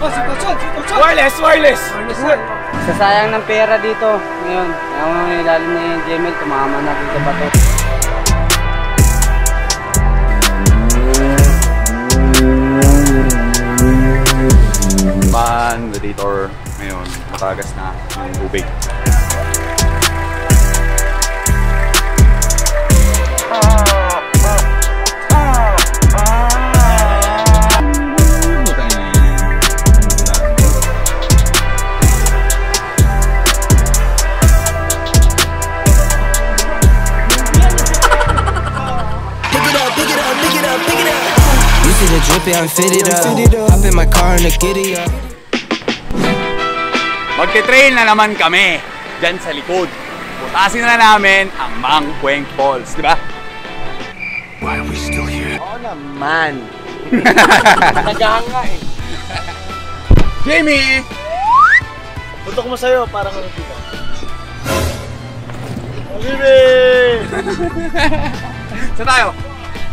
Wireless! Sasayang ng pera dito. Ngayon, ako nang ilalim na yung Gmail, tumama na dito ba ito? Pan, Redditor, ngayon, matagas na yung ubig. I'm fitted up. Hop in my car and giddy up. Magte-trail na naman kami dyan sa likod. Putasin na namin ang Mangkweng Falls, di ba? Why are we still here? Oo naman. Nagahan nga eh. Jamie! Tutok mo sa'yo para makikita. Jamie! Saan tayo?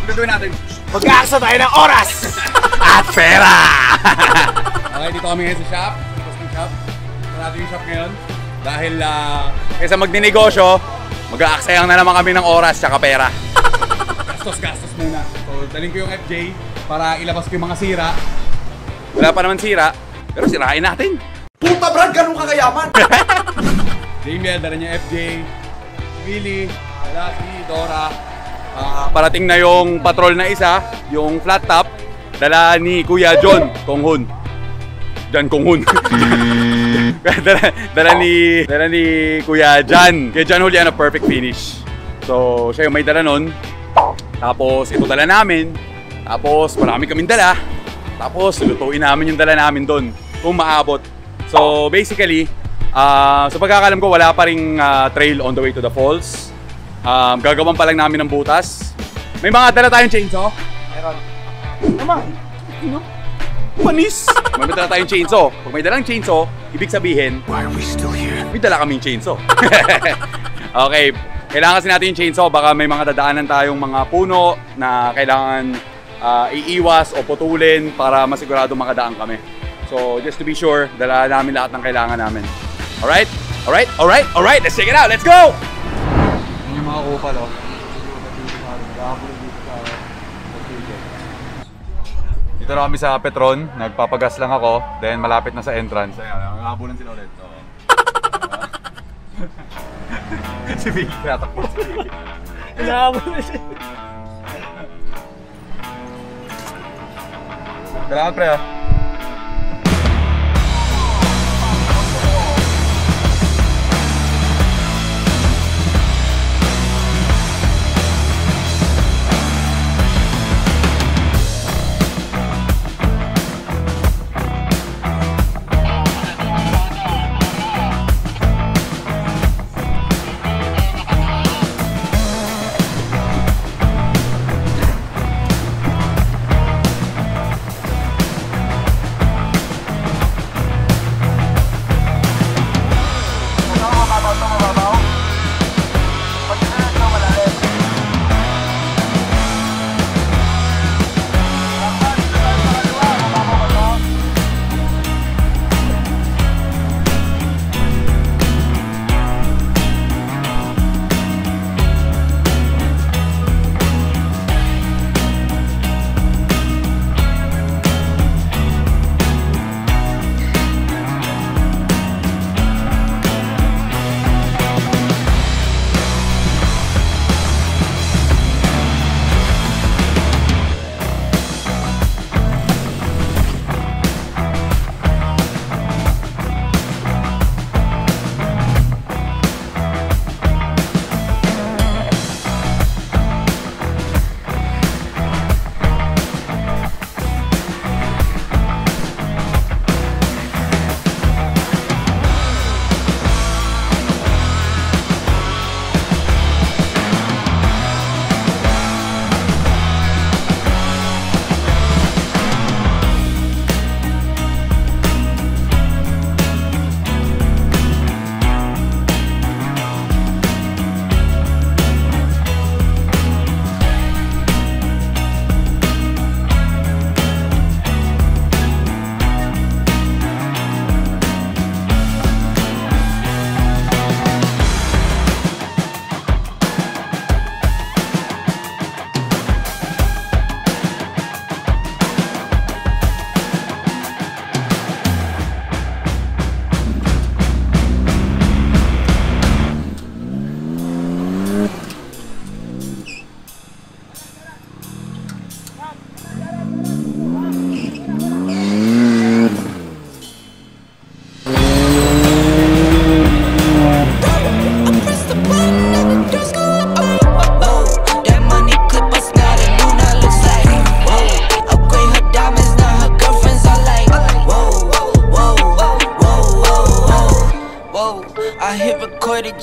Ang gagawin natin? Mag-aaksa tayo ng oras! At pera! Okay, dito kami ngayon sa shop. Posting shop. Sarado yung shop ngayon. Dahil kaysa magninegosyo, mag-aaksayang na naman kami ng oras tsaka pera. Gastos-gastos muna. So, daling ko yung FJ para ilabas ko yung mga sira. Wala pa naman sira, pero sirain natin. Puta brad, ganun kakayaman! Damian, dala niya FJ, Willie, Alaki, Dora. Parating na yung patrol na isa, yung flat top, dala ni Kuya John Konghun. John Konghun. dala ni Kuya John. Kuya John Julian, a perfect finish. So, siya yung may dala nun. Tapos, ito dala namin. Tapos, marami kaming dala. Tapos, lutuin namin yung dala namin dun kung maabot. So, basically, sa pagkakalam ko, wala pa ring trail on the way to the falls. Gagawan pa lang namin ng butas. May mga dala tayong chainsaw. Meron. Naman. Ano? Panis. May dala tayong chainsaw. Pag may dalang chainsaw, ibig sabihin, why are we still here? May dala kaming chainsaw. Okay. Kailangan kasi natin yung chainsaw. Baka may mga dadaanan tayong mga puno na kailangan iiwas o putulin para masigurado makadaan kami. So, just to be sure, dala namin lahat ng kailangan namin. Alright? Alright? Alright? Alright? Let's check it out. Let's go! Mga kupal o. Dito na kami sa Petron. Nagpapagas lang ako. Then malapit na sa entrance. Ayan, nakabulan sila ulit. Si Vicky natakbo. Nakabulan sila. Salamat pre ha.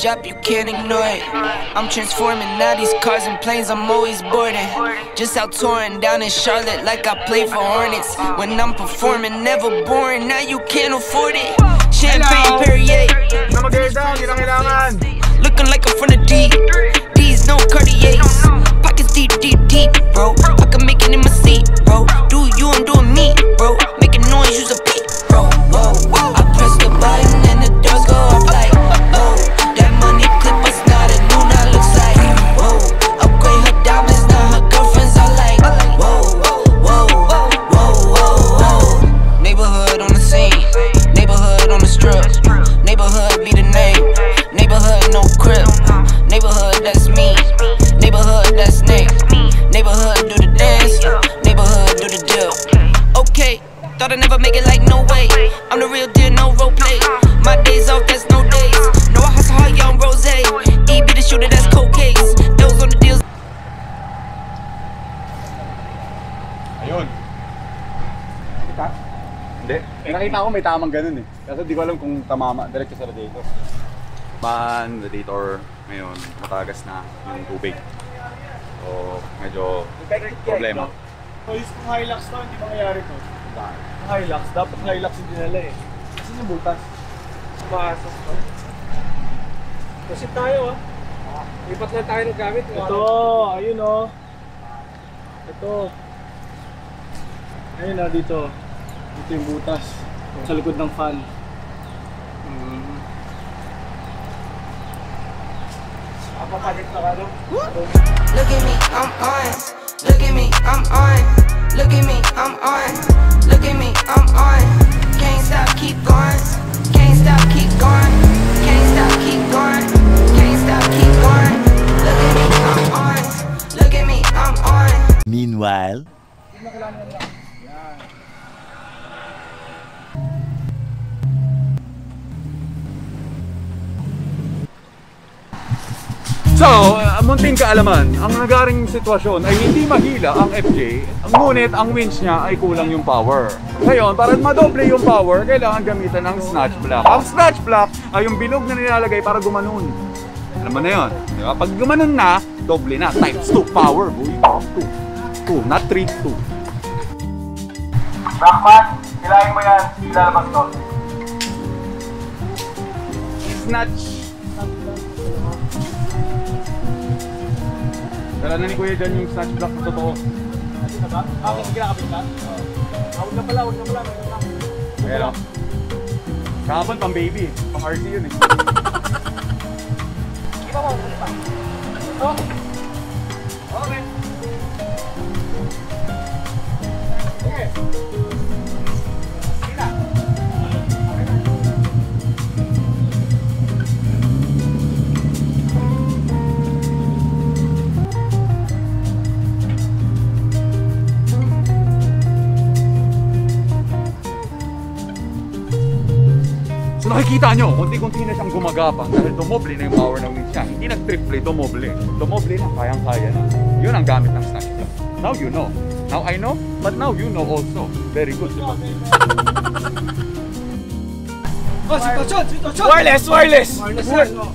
job, you can't ignore it. I'm transforming now these cars and planes, I'm always boarding. Just out touring down in Charlotte like I play for Hornets. When I'm performing, never boring, now you can't afford it. Champagne Perrier, looking like I'm from the D. D's no Cartiers, pockets deep, deep, deep, bro. I can make it in my seat, bro. Do you, I'm doing me, bro. Making noise, use a beat, bro. Whoa, whoa. I press the button and the doors go off like, whoa. That money clip is not a new, now looks like, whoa. Upgrade her diamonds, now her girlfriends are like, whoa, whoa, whoa, whoa, whoa, whoa. Neighborhood on the scene, neighborhood on the strip, neighborhood be the name, neighborhood no crib, neighborhood that's me, neighborhood that's Nick, neighborhood do the dance, neighborhood do the deal. Okay, thought I'd never make it like no way. I'm the real deal, no role play. My days off, that's no days. No, I hustle hard, young Rose. E be the shooter, that's cold case. Those on the deals. Ayun. Kita? Hindi. Nakita ko may tamang ganun eh. Kasi di ko alam kung tamama. Diretso sa radiator. Man, radiator ngayon, matagas na yung tubig. So, medyo problema. So, use kong Hilux na, hindi mangyayari to. Ang Hilux, dapat Hilux yung dinala eh. Kasi yung butas. Sumasas pa. Kasi tayo ah. Lipat na tayo ng gamit. Ito, ayun oh. Ito. Ayun na dito. Dito yung butas. Sa likod ng fan. Look at me, I'm on. Look at me, I'm on. Look at me, I'm on. Look at me, I'm on. Can't stop, keep going. Can't stop, keep going. Can't stop, keep going. Can't stop, keep going. Look at me, I'm on. Look at me, I'm on. Meanwhile. So, munting kaalaman, ang nagaring sitwasyon ay hindi mahila ang FJ, ngunit ang winch niya ay kulang yung power. Ngayon, para madoble yung power, kailangan gamitan ng snatch block. Ang snatch block ay yung bilog na nilalagay para gumanon. Alam mo na yun, diba? Pag gumanon na, doble na, times 2 power, boy. 2, 2, not 3, 2. Blackman, hilahin mo yan, ilalabas to. Snatch. Dala na ni Kuya dyan yung snatch block na totoo. Atin na ba? Ako sige nakapit ka? Huwag na pala, huwag na pala. Pero, kahapon pang baby. Pang RC yun eh. Iba mo, ulit pa. Ito? Okay. Okay. Sige na. Okay na. So nakikita nyo, konti-konti na siyang gumagapang dahil dumoble na yung power ng winch niya. Hindi nag-triple, dumoble. Dumoble na, kayang-kaya na. Yun ang gamit ng snatch block. Now you know. Now I know, but now you know also. Very good, diba? Oh, sitwasyon! Wireless, wireless! Wireless yan, o.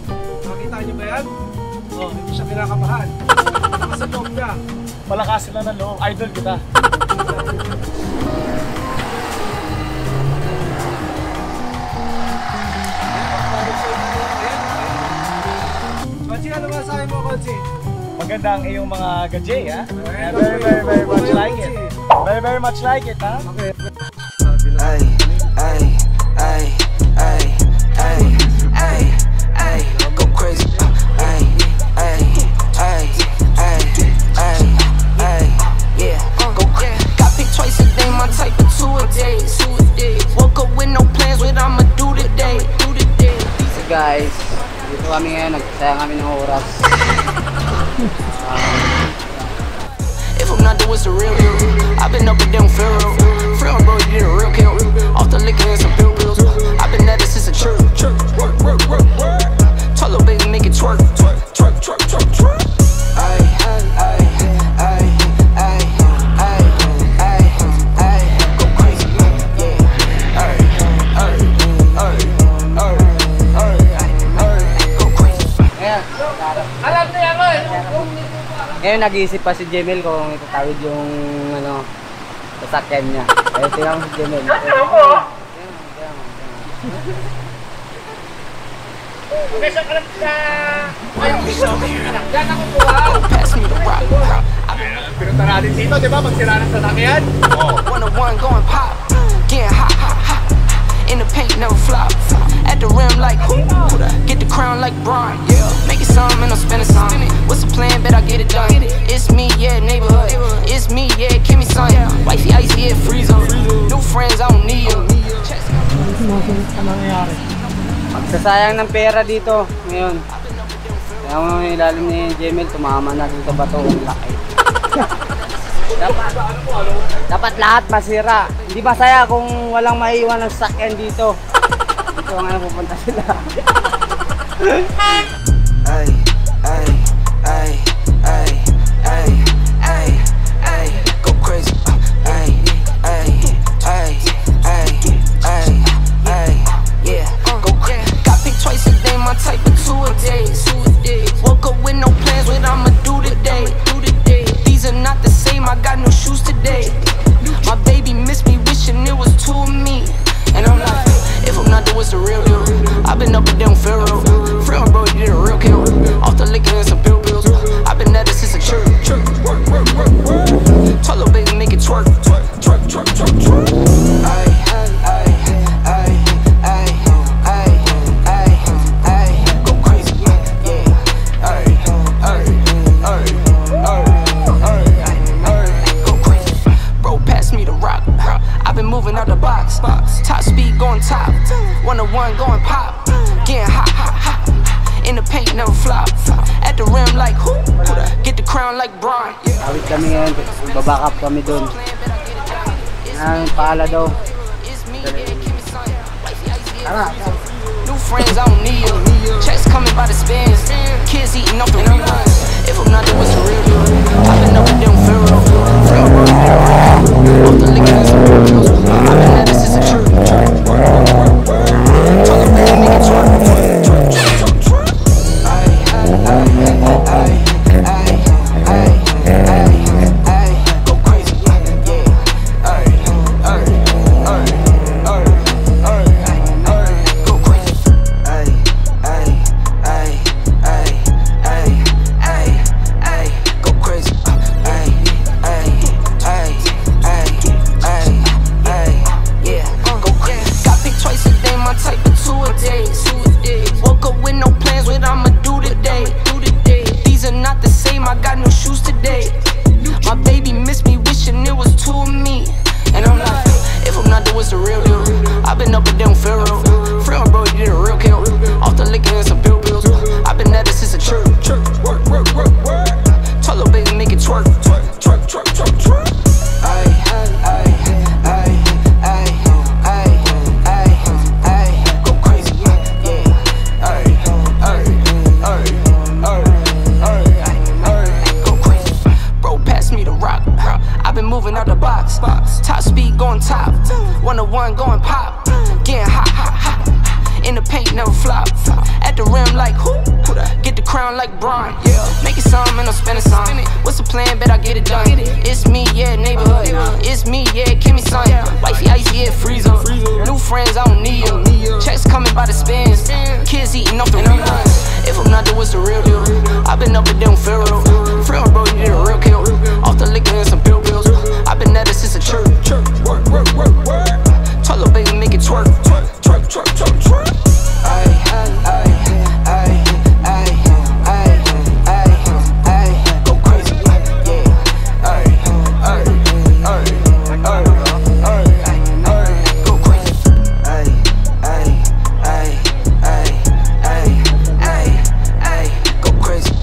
Nakikita nyo ba yan? O, hindi siya kinakamahan. Kasi loob niya. Malakas sila ng loob. Idol kita. Konsi, ano ba sabi mo, Konsi? Magandang iyong mga gajay, ha? Very, very much like it, ha? Okay. Ay, go crazy. Ay, yeah, go crazy. Got picked twice a day, my type of two a day. Woke up with no plans, what I'ma do today. So guys, dito kami ngayon, nagsayang kami ng oras. If I'm not the what's the real deal, I've been up and down Pharaoh. Pharaoh bro, you did a real count. Off the liquor and some bill bills. I've been at it since the church. Tell little baby make it twerk. Twerk. Go crazy. Ngayon nag-iisip pa si Jemel kung itatawid yung ano, sasakyan niya. Ayun, tinawag si Jemel. Okay, so kalap sa... Ayun, diyan ako po, wow! Pinunta natin dito, di ba? Magsira ng sasakyan. Oo. 101 going pop, getting hot, hot, hot. In the paint, never flop. At the rim like, who? Get the crown like Bron, yeah. Make it some and I'm spending some. What's the plan? Bet I get it done. It's me, yeah, neighborhood. It's me, yeah, give me some. Wifey icy, yeah, freeze on. New friends, I don't need them. Magsasayang ng pera dito ngayon. Kaya mo ilalim ni Jemel, tumama na dito ba ito? Ang laki. Dapat lahat masira. Hindi masaya kung walang maiiwan ng sakyan dito. Dito nga na pupunta sila. Ay, ay, ay, ay, ay, ay, ay, go crazy. Ay, ay, ay, ay, ay, ay, yeah, go crazy. Got picked twice a day, my type of two a days. Woke up with no plans, what I'ma do today. These are not the same, I got new shoes today. My baby missed me, wishing it was two of me. And I'm like, if I'm not the what's the real deal. I've been up and down Pharaoh. Friend bro, you did a real kill. Off the liquor and some bill bills. I've been at it since a church. Tell little baby, make it twerk. Top speed going top, 101 going pop, getting hot, hot, hot. In the paint never flop, at the rim like who? Get the crown like Bron. Awit kami ngayon, babakap kami dun. Ang paala daw. New friends I don't need them. Checks coming by the spins. Kids eating up the reruns. If I'm not there, what's the real deal? I've been up and down Pharaoh. Off the liquor and some bill bills. I've been at it since a church. Talking real nigga twerk. I go crazy. Yeah. I go crazy. I go crazy. Type of two a days. Woke up with no plans, what I'ma do today. These are not the same, I got new shoes today. My baby missed me, wishing it was two of me. And I'm like, if I'm not there, what's the real deal? I've been up and down Pharaoh. Friend bro, you did a real kill. Off the liquor and some bill bills. I've been at it since a church. Tell little baby, make it twerk. Top speed going top, 101 going pop, getting hot, hot, hot. In the paint never flop, at the rim like who? Get the crown like Bron, yeah. Make it some and I'm spending some. What's the plan? Bet I get it done. It's me, yeah, neighborhood. It's me, yeah, give me some. Wifey icy, yeah, freeze up. New friends, I don't need them. Checks coming by the spins. Kids eating off the reruns. If I'm not there, what's the real deal? I've been up and down Pharaoh. Friend bro, you did a real kill. Off the liquor and some bill bills. I've been at it since a church. Tell little baby, make it twerk. I go crazy. Yeah. I go crazy. I go crazy.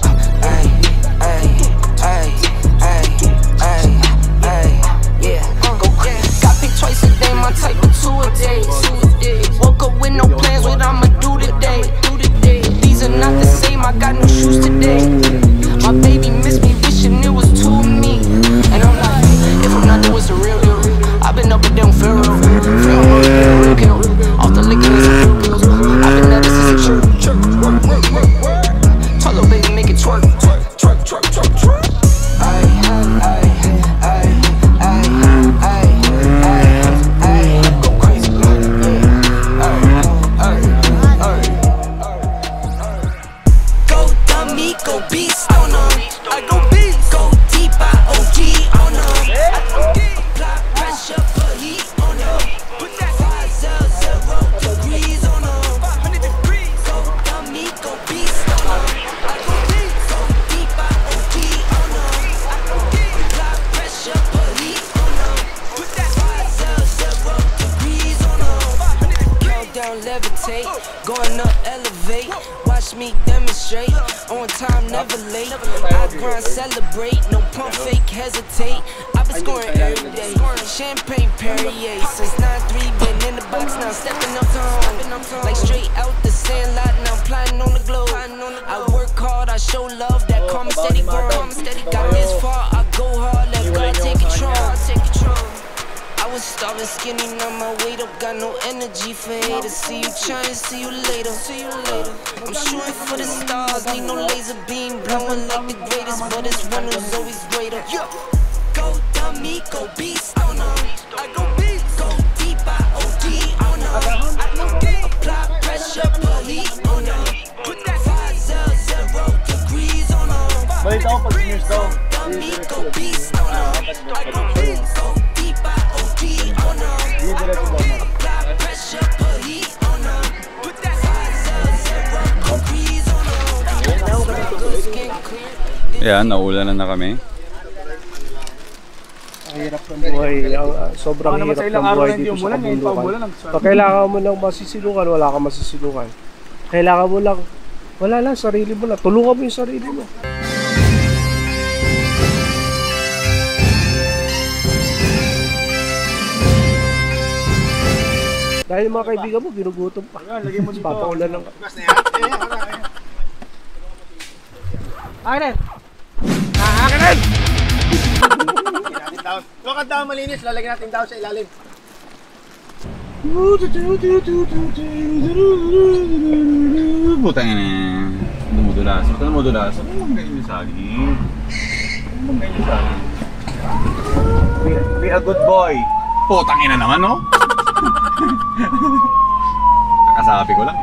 Going up, elevate. Watch me demonstrate. On time, never late. I grind, celebrate. No pump fake, hesitate. I've been scoring every day. Champagne Perrier. Since 9-3, been in the box. Now stepping up to home. Like straight out the sandlot. Now I'm plotting on the globe. I work hard, I show love. That calm, steady grow. Got this far, I go hard. Let God take control. I was starving, skinny, now my weight up. Got no energy for haters. See you trying, see you later. I'm shooting for the stars. Need no laser beam, blowing like the greatest, but it's one who's always greater. Yo, go dummy, go beast on 'em. I go beast, go deep, I OD on 'em. I go deep, apply pressure, put heat on 'em. Put that 500 degrees on 'em. Go dummy, go beast on 'em. I go beast, go deep, I OD. Ayan, naulan na kami. Hirap ng buhay. Sobrang hirap ng buhay dito sa kabundukan. Pag kailangan mo lang masisilukan, wala kang masisilukan. Kailangan mo lang, wala lang, sarili mo lang. Tulungan mo yung sarili mo. Dahil mga kaibigan mo, ginugutom pa. Lagay mo dito. Papaulan lang. Bukas na yan. Akin na! Akin na! Huwag ang daw malinis. Lalagyan natin daw sa ilalim. Butang na. Dumudulas. Butang dumudulas. Ano bang ganyan yung saging? Ano bang ganyan yung saging? Be a good boy. Putang ina naman, no? Nakasabi ko lang.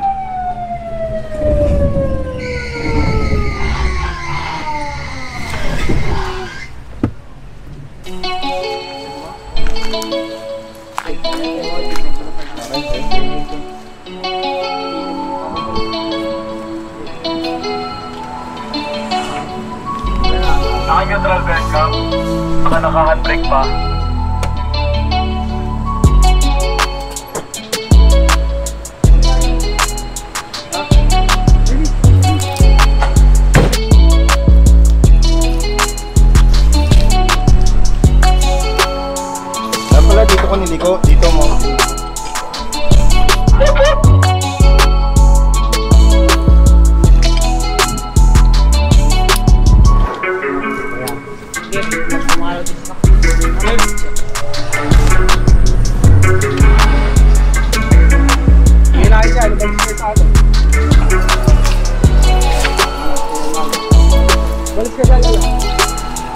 Naka-neutral bend ka, baka naka-handbrake pa. Dito, dito mo.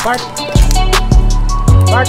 Bart. Bart.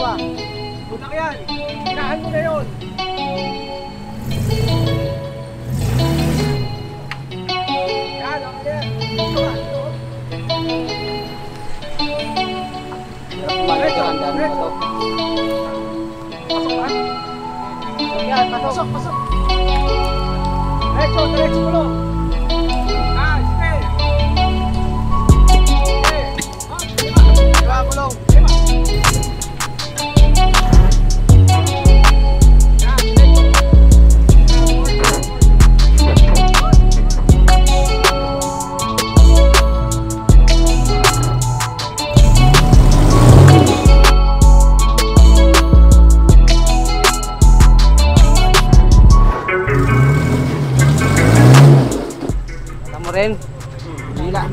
dalawa. Bulak yan. Hinahan mo na yun. Yan, okay na yan. Pasok ba? Yan, pasok, pasok. Diretso, diretso mo lang.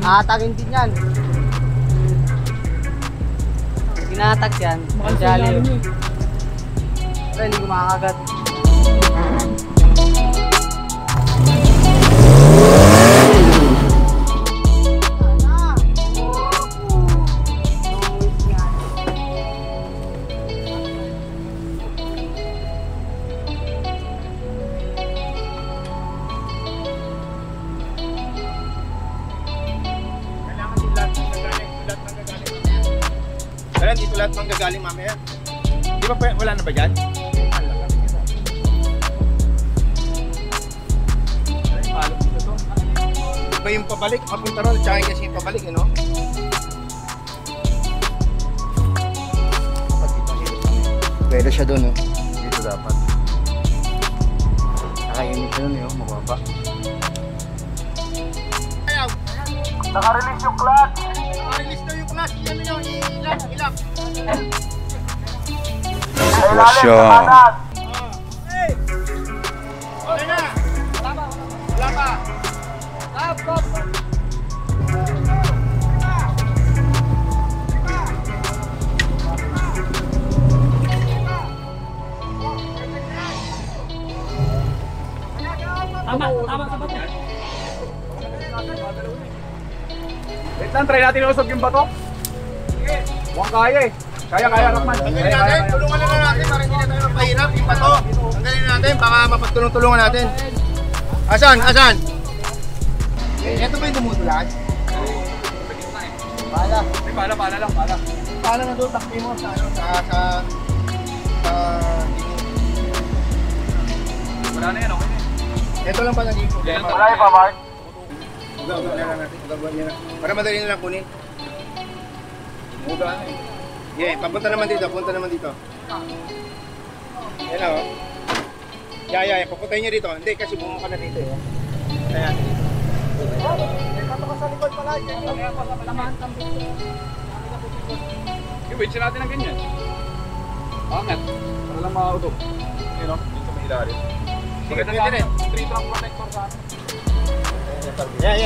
Atagin din yan. Ginatag yan. Makansyali. Pero hindi kumakagat. Lahat manggagaling mamaya. Di ba wala na ba dyan? Di ba yung pabalik? Papunta ron, tsaka yung pabalik, ano? Pwede siya doon, no? Dito dapat. Nakayunin siya doon, yun. Mababa. Nakarelease yung clutch! Nakarelease daw yung clutch! Yan yun, ilap, ilap! Selection! Hey! Okay na! Wala pa! Wala pa! Up, up! Tama! Tama! Tama! Wait lang, try natin usog yung bato. Sige. Huwag kaya eh. Kaya, Redman. Tanggalin natin, tulungan na natin para hindi na tayo magpahirap yung bato. Tanggalin natin, baka mapagtulong-tulungan natin. Asan? Asan? Ito ba yung dumutulan? Paala. Ay, paala lang, paala. Paala na doon, takti mo sa ano? Sa... Wala na yan, okay na eh. Ito lang pa naging problema. Wala yung pa, Mark? Para madali na lang kunin. Muga. Yeah, papunta naman dito, punta naman dito. Yan o. Yeah, papuntahin nyo dito. Hindi, kasi bumuka na dito eh. Ayan. Kato ka sa likod pala. Kaya pa sa palamahan. I-wait siya natin ng ganyan. Angat. Para lang makautok. Yun o, yun sa mahilari. Sige na natin. 3-track protector sa atin. Yeah.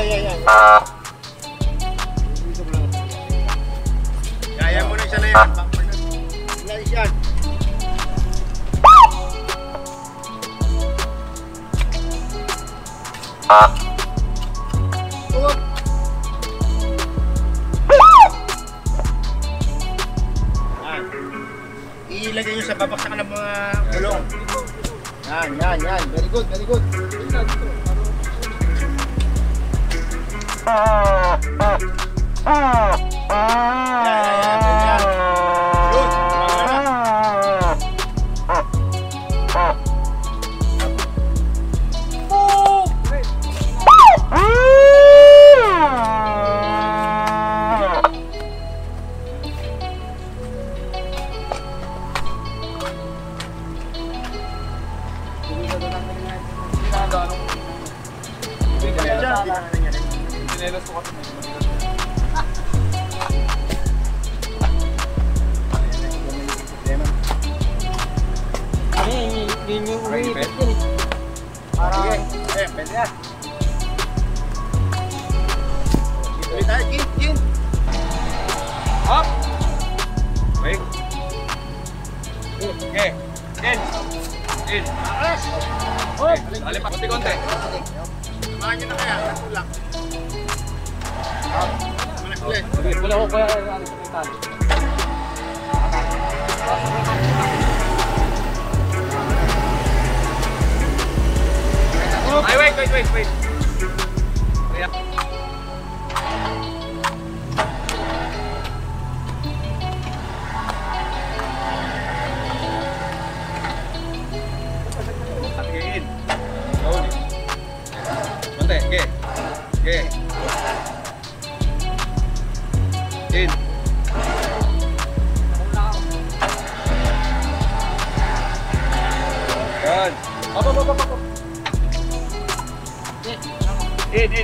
Kaya mo na siya na yan. Ilalis yan. Tulog. Ilagay nyo sa babaksakan ng mga gulong. Yan. Very good. Yeah. Good. Oh. Good. Nelas ko kasi medyo matigas. Parang pwede yan. Tuloy tayo, gin. Hop! Okay. Gin. Okay, alin pa. Kunti-kunti. Samahan nyo na kaya, natulang. Wala ko kaya ang alipulitan. Ay, wait.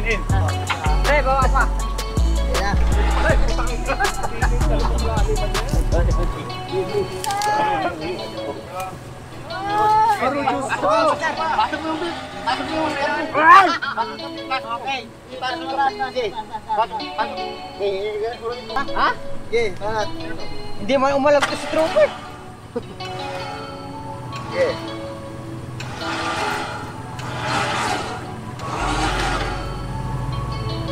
In. Hey, bawa pa. Yeah. Hindi mo umalagay sa trooper.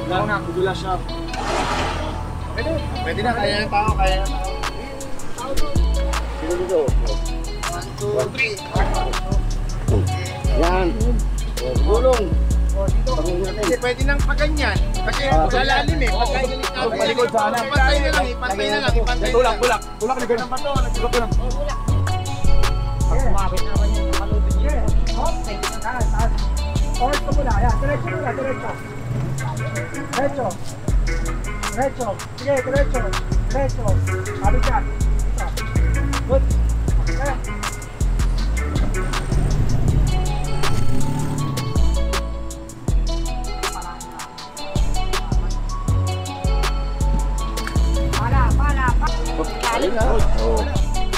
Wala na, kudula siya. Pwede na, kaya na tao. Sino dito? 1, 2, 3. Yan. Gulong. Pwede nang paganyan. Kasi lalalim eh. Palikod sana. Ipantay na lang. Tulak. Tulak na ganun. Tulak. Pag kumapit naman yun, makalutod yun. Okay, taas. Oras ka mula. Diretso. Derecho. Sigue, derecho. Avisar. Good. Para.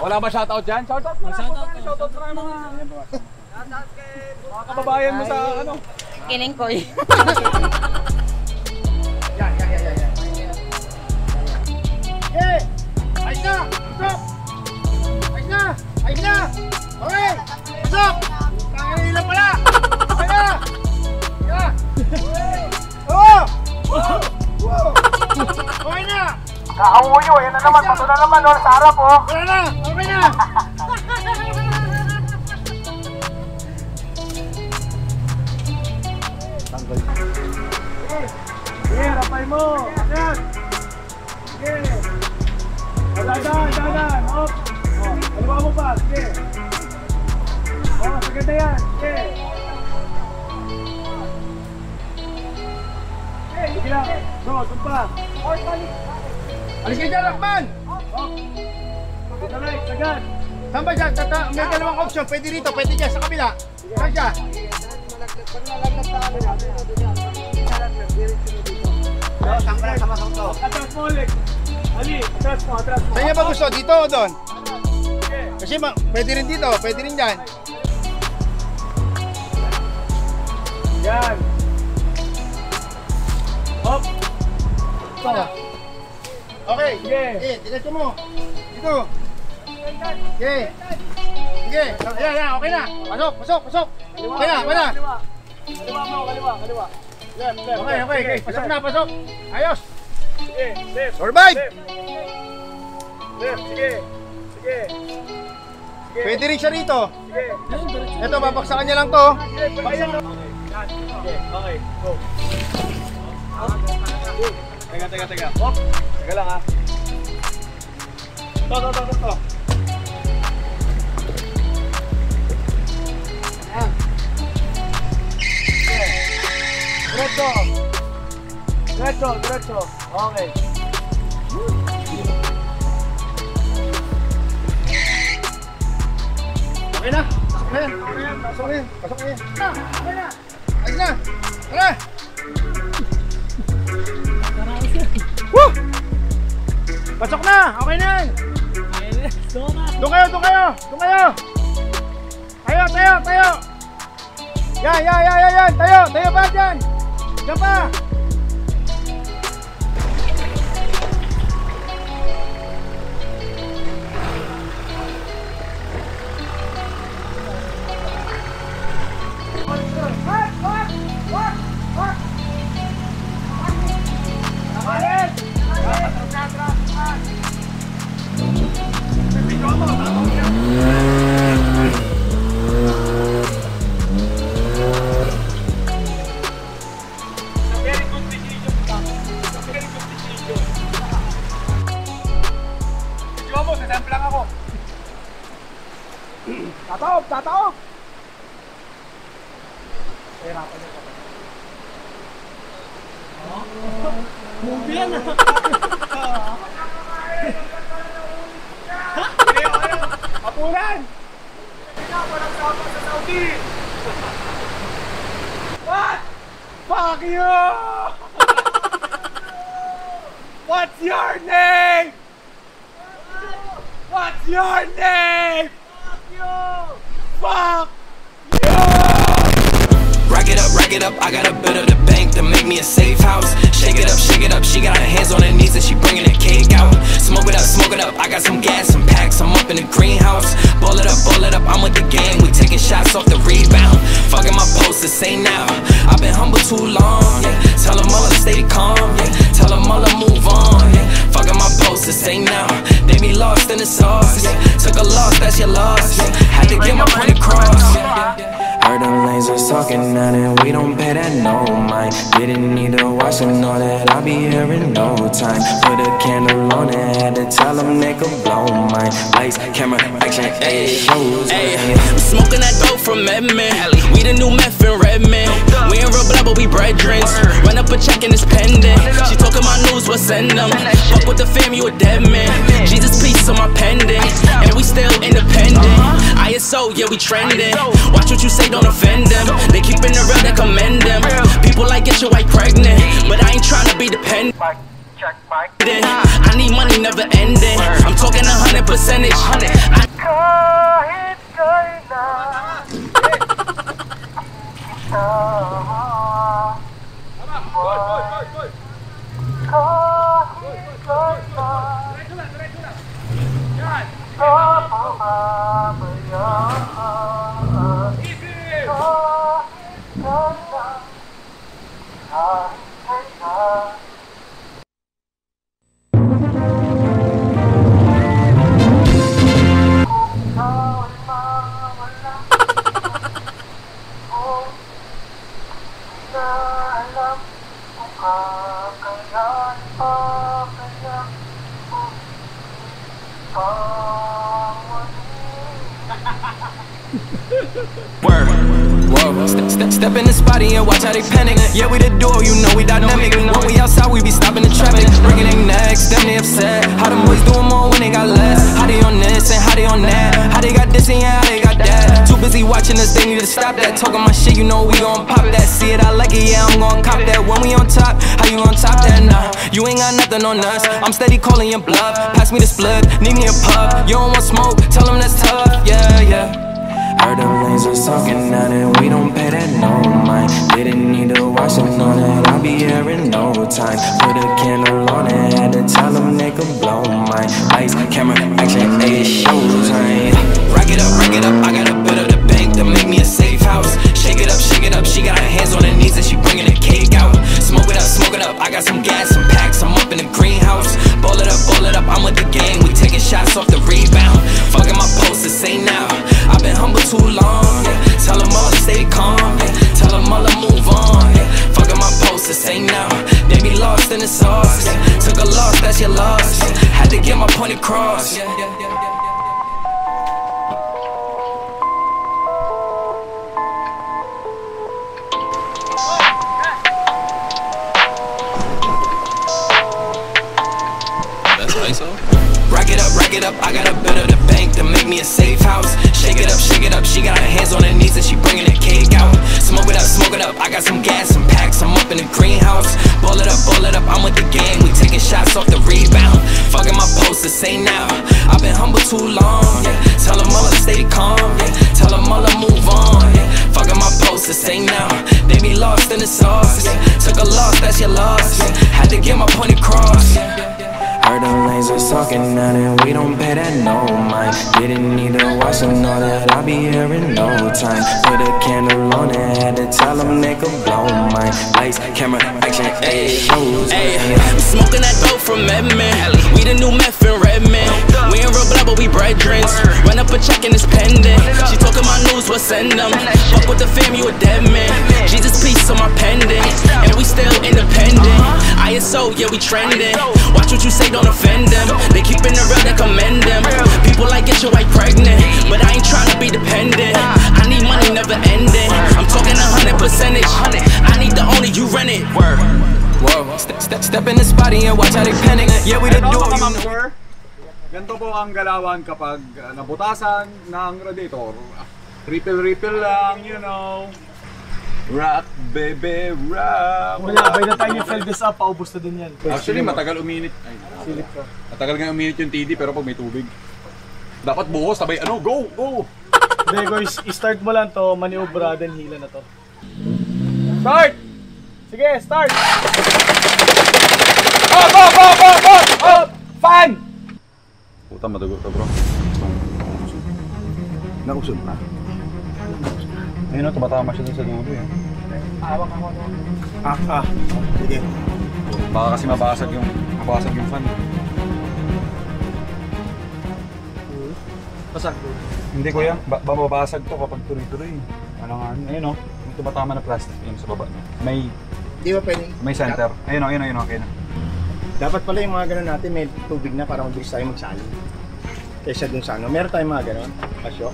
Wala ba shoutout dyan? Shoutout mo na! Shoutout na yung mga... Mga kababayan mo sa ano? Kining ko eh. Ayos na! Okay! Pasok! Nakahila pala! Okay na! Oo! Okay na! Kakamuyo! Yan na naman! Pato na naman! Sa harap o! Wala na! Okay na! Tanggal! Sige! Rapay mo! Ayan! Sige! Dadan, hop! Aliwa mo pa, sige! Saganda yan, sige! Sige lang, bro, sumpa! Alis ka dyan, Redman! Hop! Saganda, saganda! Saan ba dyan? May dalawang option, pwede rito, pwede dyan, sa kabila! Saan siya? Saan ba? Sama-sama to! Atas mo ulit! Ali, atras mo. Saan niya ba gusto? Dito o doon? Kasi pwede rin dito, pwede rin dyan. Yan. Hop. Okay. Okay, diretso mo. Dito. Okay. Okay, okay na. Pasok. Okay na. Kaliwa. Okay. Pasok na. Ayos. Sige, survive! Sige. Pwede rin siya rito. Sige. Ito, babaksakan niya lang to. Okay, go. Teka. Hop! Teka lang ha. Ito. Ayan. Okay. Diretso. Okay. Okay na. Pasok na yan. Okay na. Ayos na. Tara. Pasok na. Okay na yan. Doon kayo! Tayo! Yan! Tayo ba dyan? Diyan pa! Tataob! Ay, rapa niya pa. Movie yan ah! Apunan! Walang tapa sa Saudi! What? Fuck you! What's your name? What's your name? Fuck you! Fuck you! Rack it up, I gotta build up the bank to make me a safe house. Shake it up, she got her hands on her knees and she bringing the cake out. Smoke it up, I got some gas, some packs, I'm up in the greenhouse. Ball it up, I'm with the gang, we taking shots off the rebound. Fucking my post, this ain't now, I've been humble too long, yeah. Tell them all to stay calm, yeah. Tell them all to move on, yeah. Fucking my post, this ain't now, they be lost in the sauce, yeah. Took a loss, that's your loss, yeah. Had to get my point across, yeah. Heard them lasers talking now that we don't pay that no mind. Didn't need to watch and know that I'll be here in no time. Put a candle on and had to tell them they could blow mine. Lights, camera, action, ayy, ayy. I'm smoking that dope from Medman. We the new meth in Redman. We ain't real blood but we brethren. Run up a check and it's pending. She talking my news, we'll send them. Fuck with the fam, you a dead man. Jesus peace on my pendant. And we still independent. ISO, yeah, we trending. Watch what you say, don't offend them. They keeping the real, they commend them. People like get your wife pregnant, but I ain't trying to be dependent. I need money never ending. I'm talking 100%. Kahit kailan kita. Step in this body and watch how they panic. Yeah, we the duo, you know we dynamic. When we outside, we be stopping the traffic. Bringing they next, them they upset. How them boys doing more when they got less. How they on this and how they on that. How they got this and how they got that. Too busy watching this, they need to stop that. Talking my shit, you know we gon' pop that. See it, I like it, yeah, I'm gon' cop that. When we on top, how you gon' top that? Nah, you ain't got nothing on us. I'm steady calling your bluff. Pass me the split, need me a puff. You don't want smoke, tell them that's tough, yeah, yeah. Heard them lasers talking now that we don't pay that no mind. Didn't need to watch them know that I'll be here in no time. Put a candle on and had to tell them they could blow mine. Lights, camera, action, ayy, showtime. Rack it up, I gotta build up the bank to make me a safe house. Shake it up, she got her hands on her knees and she bringing the cake out. Smoke it up, I got some gas, some packs, I'm up in the greenhouse. Ball it up, I'm with the gang, we taking shots off the rebound. Fucking my post, this ain't now, I've been humble too long, yeah. Tell them all to stay calm, yeah. Tell them all to move on, yeah. Fucking my post, this ain't now, they be lost in the sauce, yeah. Took a loss, that's your loss, yeah. Had to get my point across, yeah, yeah, yeah. Rack it up, I gotta build up the bank to make me a safe house. Shake it up, she got her hands on her knees and she bringing the cake out. Smoke it up, I got some gas, some packs, I'm up in the greenhouse. Ball it up, I'm with the gang, we taking shots off the rebound. Fucking my post. supposed to say now. I've been humble too long, yeah. Tell them all to stay calm, yeah. Tell them all to move on, yeah. Fuck am I supposed to say now? They be lost in the sauce, yeah. Took a loss, that's your loss, yeah. Had to get my point across, yeah. Heard them lasers talking now, and we don't pay that no mind. Didn't need to watch them, know that I'll be here in no time. Put a candle on and had to tell them they could blow mine. Lights, camera, action, ayy, ayy. Smoking that dope from Medman. We the new meth and Redman. We ain't real blood, but we brethren. Run up a check and it's pending. She talking my news, we'll send them. Fuck with the fam, you a dead man. Jesus, peace on my pendant. And we still independent. ISO, yeah, we trending. Watch what you say, don't offend them. They keeping the real, they commend them. People like get your wife pregnant, but I ain't trying to be dependent. I need money, never ending. I'm talking 100%. I need the only you rent it. Whoa, step in this body and watch how they panic. Yeah, we the duo, you know. Ganito po ang galawan kapag nabutasan ng radiator. Ripple lang, you know. Rock, baby, rock. Wala, by the time you fill this up, paubos na din yan. Actually, matagal uminit. Ay, matagal nga uminit yung TD, pero pag may tubig. Dapat buhos, sabay ano, go, go! Hindi guys, i-start mo lang to, maniobra, then hila na to. Start! Sige, start! Up, up, up, up, up, up! Fan! Puta, madugo ito bro. Nakusod na. Ayun na, tumatama siya dun sa dulo eh. Awak ako. Ah, sige. Baka kasi mabasag yung fan. Basag? Hindi kuya, babasag to kapag tuloy-tuloy. Ano nga, ayun o. Tumatama na plastic yun sa baba. May... Di ba pwede? May center. Ayun o, okay na. Dapat pala yung mga gano'n natin may tubig na para mabilis tayo magsali. Kaysa dun sa ano. Meron tayong mga gano'n. Pasyo.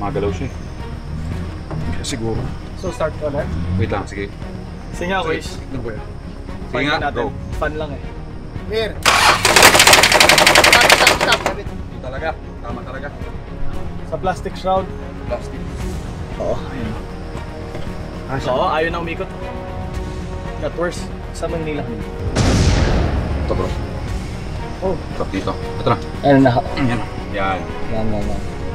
Magalaw siya eh. Siguro. So start ko ulit? Wait lang, sige. Sige nga, guys. Sige nga, go. Fun lang eh. Here! Stop! Hindi talaga. Tama talaga. Sa plastic shroud. Plastic. Oo, ayun. Oo, ayun na umikot. Not worse, sa Manila. Ito bro. Oh. Stop dito. Ito na. Ayun na. Yan.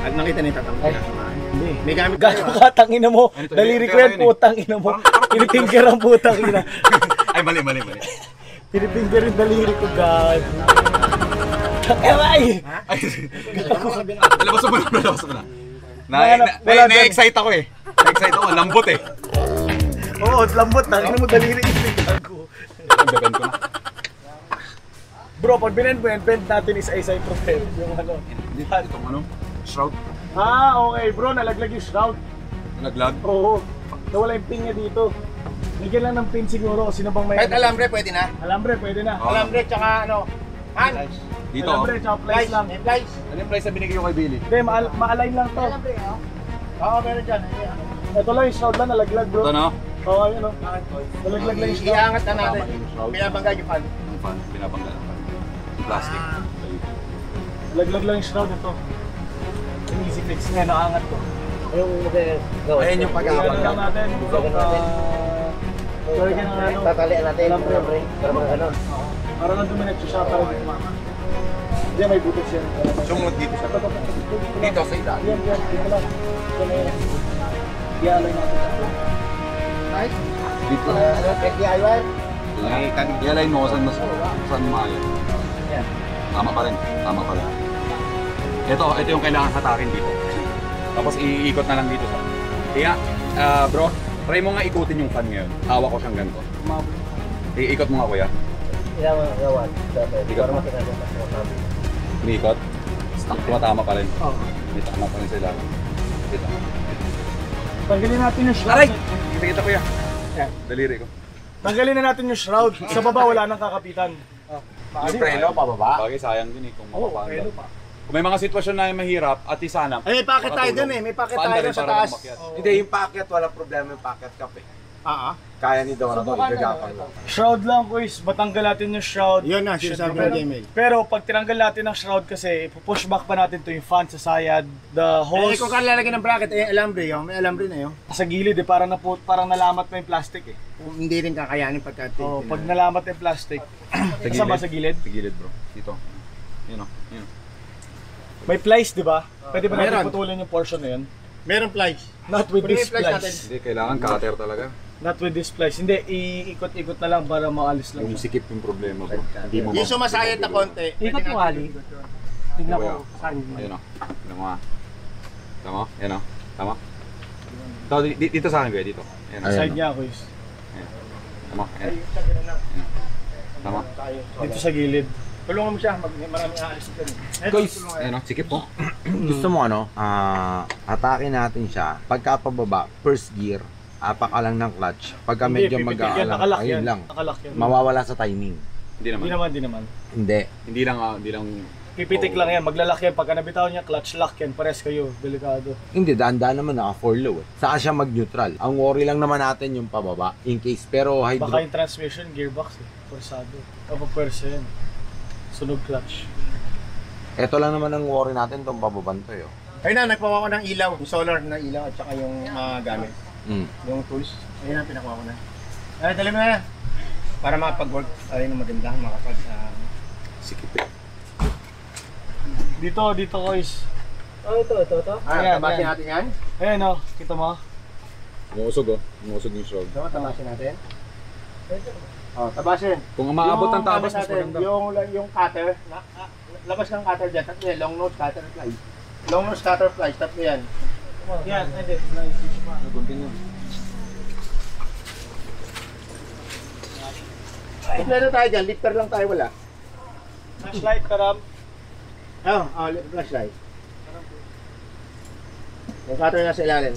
At nakita niya tatangin na naman. Hindi. May gamit tayo. Gato ka, tangin na mo. Daliri ko yan, putangin na mo. Pinipinger ang putangin na. Ay, mali. Pinipinger yung daliri ko, God. Takiray! Ay, labas mo na. Na-excite ako eh. Na-excite ako, lambot eh. Oo, lambot. Tangin mo daliri ko. Bebend ko na. Bro, pag binend natin is isa yung propel. Yung ano. Itong ano? Shroud. Ah, okay bro. Nalaglag yung shroud. Nalaglag? Oo. Nawala yung pin niya dito. Bigyan lang ng pin siguro. Sino bang may... Kahit alambre, pwede na? Alambre, pwede na. Alambre, tsaka ano... Han! Dito, oh. Alambre, tsaka plies lang. Ano yung plies na binigay ko kay Billy? Hindi, ma-align lang to. Alambre, oh. Oo, meron dyan. Ito lang yung shroud na nalaglag bro. Ito, no? Oo, yun, oh. Nalaglag lang yung shroud. Iangat na natin. Pinabangga yung fan. Yung fan, pinabangga ng fan. Yung plastic. Nalaglag lang yung shroud nito. Yung easy fix nga, naangat ko. Ayun yung pag-aabang natin. Gawin natin. Tatalian natin. Parang nandun may nagsasaka rin. Diyan may butos yan. Sumunod dito siya. Dito sa ilalim. Yan. Ialay natin siya. Nice. Dito. DIY. Ialay mo saan mas maayon. Tama pa rin. Ito yung kailangan hatakin dito. Tapos iikot na lang dito sa. Kaya, bro, try mo nga ikutin yung fan ngayon. Hawak ko siyang ganito. Iikot mo nga kuya. Ilawan. Ikot mo. Iikot. Tama pa rin. Oo. Tama pa rin sa ilawan. Dito. Tanggalin natin yung shroud. Aray! Kita kuya. Daliri ko. Tanggalin na natin yung shroud. Sa baba wala nang kakapitan. Yung preno pababa. Bagay sayang din eh kung mapapanda. Kung may mga sitwasyon na mahirap, ati sana. Ay, may packet tayo dun eh. May packet tayo sa taas. Hindi, yung packet, walang problema yung packet cup eh. Kaya nito wala po igagapang lang. Shroud lang ko is, batanggal natin yung shroud. Yun na, sinasabi ng Jamil. Pero pag tinanggal natin ang shroud kasi, push back pa natin to yung fan sa sayad, the hose. Eh, kung ka lalagyan ng bracket, eh, alambre yun. May alambre na yun. Sa gilid eh, parang nalamat na yung plastic eh. Hindi rin kakayanin pagka tintin. Oo, pag nalamat na yung plastic. Kasama sa gilid? Sa gilid bro. Dito. Yun o, yun. May plies, di ba? Pwede ba natin putulin yung portion na yun? Meron plies. Not with this plies. Hindi, kailangan cutter talaga. Not with this plies. Hindi, iikot-ikot na lang para maalis lang. Yung sikip yung problema bro. Yung sumasayad na konti. Ikot mo, Ali. Tignan ko. Ayun o. Tignan mo nga. Tama? Ayun o. Tama? Dito sa akin, kuya. Dito. Side niya ako yun. Tama? Ayun. Tama? Dito sa gilid. Tulungan mo siya, maraming aalis ka rin. Guys, sikip po. Gusto mo atake natin siya. Pagka pababa, first gear, apak ka lang ng clutch. Pagka medyo mag-aalang, ayun lang. Mawawala sa timing. Hindi naman. Hindi lang. Pipitik lang yan, maglalak yan. Pagka nabitawan niya, clutch lock yan. Pares kayo, delikado. Hindi, daan-daan naman naka-4 low eh. Saan siya mag-neutral? Ang worry lang naman natin yung pababa. In case, pero hydro... Baka yung transmission, gearbox eh. Forsado. Kapag-perso yan. Sunog clutch. Ito lang naman ang worry natin itong bababanto eh. Ayun na, nagpawa ko ng ilaw. Yung solar na ilaw at saka yung gamit. Yung tools. Ayun na, pinakuha ko na. Ay, dali mo na. Para makapag-work. Ayun ang maganda. Makapag... sikip eh. Dito ko is... Oh, ito. Ayan, tabasin natin yan. Ayan o, kita mo. Umuusog o. Umuusog yung shroud. Ito, tabasin natin. Oh, tabasin. Kung umaabot ang tabas, mas maganda. Yung cutter, labas ng cutter dyan, tapos yan, long nose cutter fly. Long nose cutter fly, tapos yan. Yan, hindi. Ito na tayo dyan, lifter lang tayo, wala. Flashlight, karam. Oh, flashlight. Yung cutter nasa ilalim.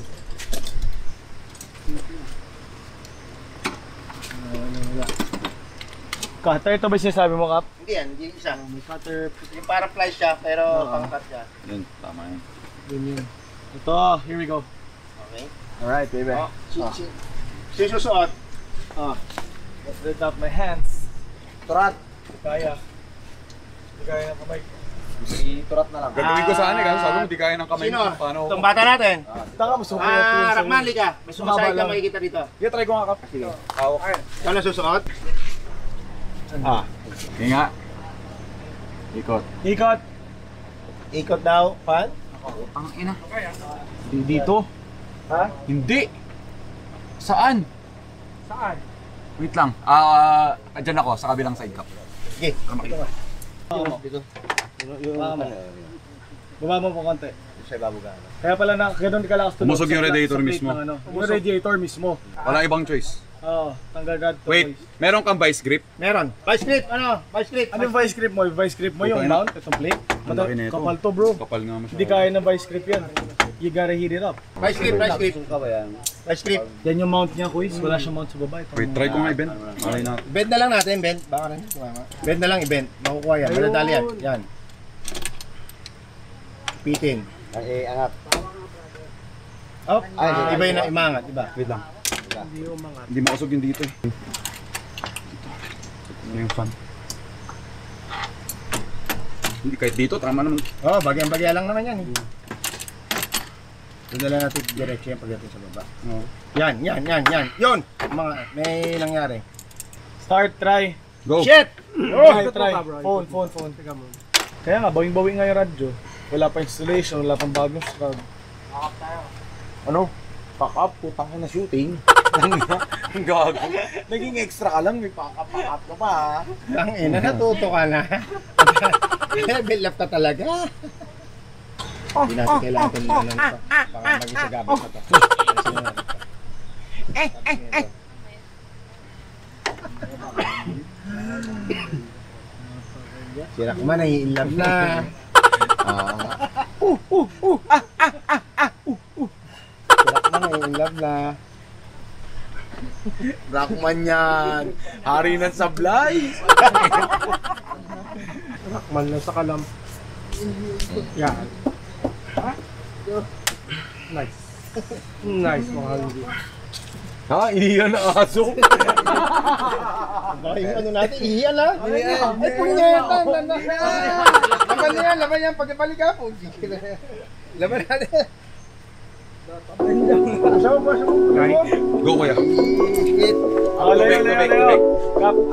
Cutter, ito ba sinasabi mo, Kap? Hindi yan, hindi isa. May cutter. Yung para fly siya, pero pang-cut siya. Yun, tama yun. Yun. Ito, here we go. Okay. Alright, baby. Sisusuot. Let's lift up my hands. Turat. Hindi kaya ng kamay. Turat na lang. Gagawin ko saan eh, kasi sabi mo, hindi kaya ng kamay. Sino? Itong bata natin. Taka, masusuot. Rakman, liga. May sumasahid ka makikita dito. Hindi, try ko nga, Kap. Hawak ka. Ito na susuot. Yun nga. Ikot daw, pan? Ang ina. Dito? Ha? Hindi! Saan? Wait lang. Diyan ako, sa kabilang side cup. Okay. Dito. Baba mo po konti. Siya babugaan. Kaya pala ganun kalakas tulog. Umusog yung radiator mismo. Yung radiator mismo. Wala ibang choice. Oo, tanggal ka ito. Wait, meron kang vice grip? Meron. Vice grip, vice grip. Ano yung vice grip mo? Vice grip mo yung mount, itong plate. Kapal to bro. Kapal nga masyari. Hindi kaya ng vice grip yan. You gotta heat it up. Vice grip. Vice grip. Yan yung mount niya, Kuis. Wala siyang mount sa baba. Wait, try ko nga i-bend. Bend na lang natin, bend. Baka na yun. Bend na lang i-bend. Makukuha yan. Maladali yan. Yan. Pitin. Ay, angat. Up. Iba yun na imangat, iba. Wait lang. Hindi makasog yung dito eh. Ano yung fan? Hindi kahit dito, tama naman. Oo, bagyan-bagya lang naman yan eh. Doon natin diretsyo yung pagdating sa baba. Yan. Yun! May nangyari. Start, try. Go! Shit! Try. Phone. Kaya nga, bawing-bawing nga yung radyo. Wala pa installation, wala pang bagong shroud. Pakap tayo. Ano? Pakap? Putang ka na shooting. Ang gago. Naging extra ka lang, may pakap-pakap ka pa. Ang ina, natuto ka na. Level up ka talaga. Hindi natin kailangan tinilalang pa. Baka maging sagabang ka to. Si Rakman ay in love na. Si Rakman ay in love na. Rakman yan! Hari ng sablay! Rakman na sa kalamp. Yan. Nice. Nice, mga hindi. Ha? Ihiyan na aso? Baka yung ano natin, ihiyan na? Ay punyeta! Laban na yan, laban yan. Pagkabalik ka po. Laban natin. Go kaya.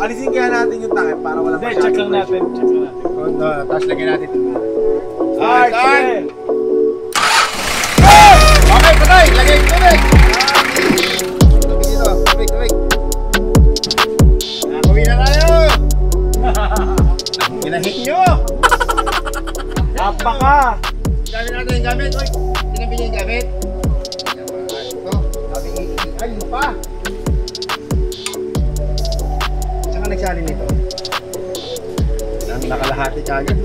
Alisin kaya natin yung tank para wala masyadong pressure. Check lang natin. Tapos lagyan natin. Alright, alright! Okay, patay! Lagay yung tubig! Tubig! Nakawin na tayo! Pinahit nyo! Tapa ka! Gamit natin yung gamit! Sinabi niya yung gamit! Ito! Ay, yun pa! Saan ka nagsali nito? Nakalahati siya agad!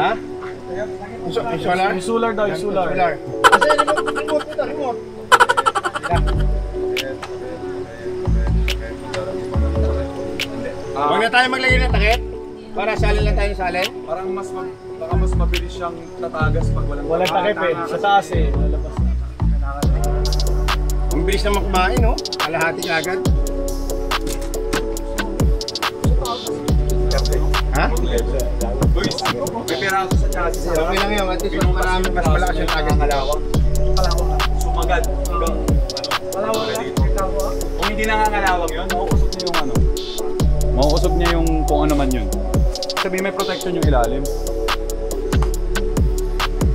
Ha? Insular? Insular daw, insular. Kasi remote ito, remote. Huwag na tayo maglagay ng takit? Para salin lang tayo salin? Parang mas mabilis siyang tatagas pag walang takip eh. Sa taas eh. Ang bilis na makumain no? Kalahati agad. Ha? May peraso sa chassis. Okay lang yun, at least walang marami. Mas malakas yung tagas kalawang. Kalawang sumagad. Kalawang na? Kung hindi nangangalawang yun, makukusog niya yung ano. Makukusog niya yung kung ano man yun. Sabihin may protection yung ilalim.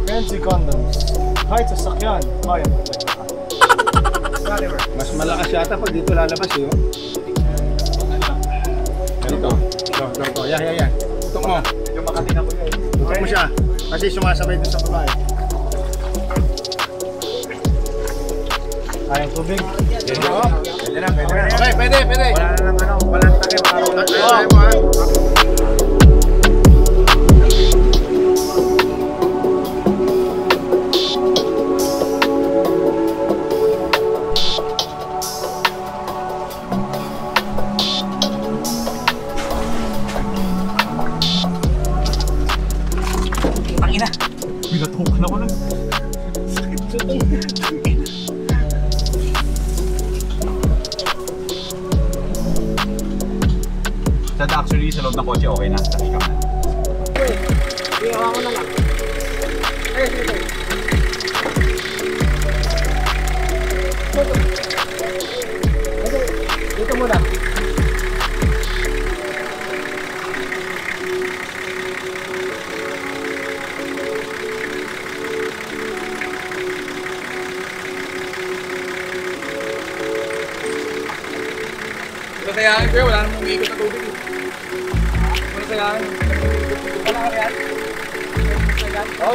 Fancy condoms. Kahit sa sakyan, kaya mag-protect. Mas malakas yata pag dito lalabas yun. Dito. Dito. Yan. Tutok mo. Yung makatina ko yun. Tutok mo siya. Kasi sumasabay dun sa babae. Ayang tubig. Pwede na, pwede na. Okay, pwede. Wala na lang ano. Wala na tayo. Tayo mo ha. Actually, sa loob na kotse, okay na. Tapos ka na. Wait, iyawa ko na lang. Ayun, dito. Dito muna. Wala sayangin ko yun. Wala namang ikot na tubig. Wala yan. Oo,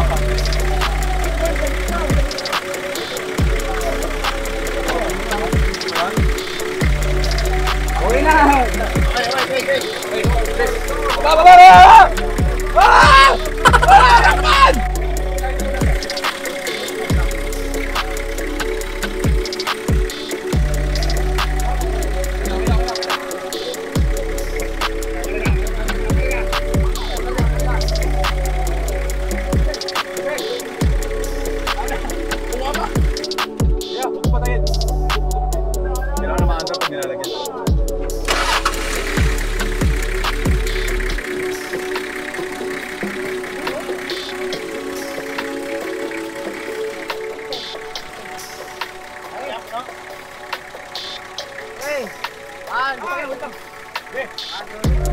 Oo. Okay na! Wait! Baba! Rapan! Hey! Hey!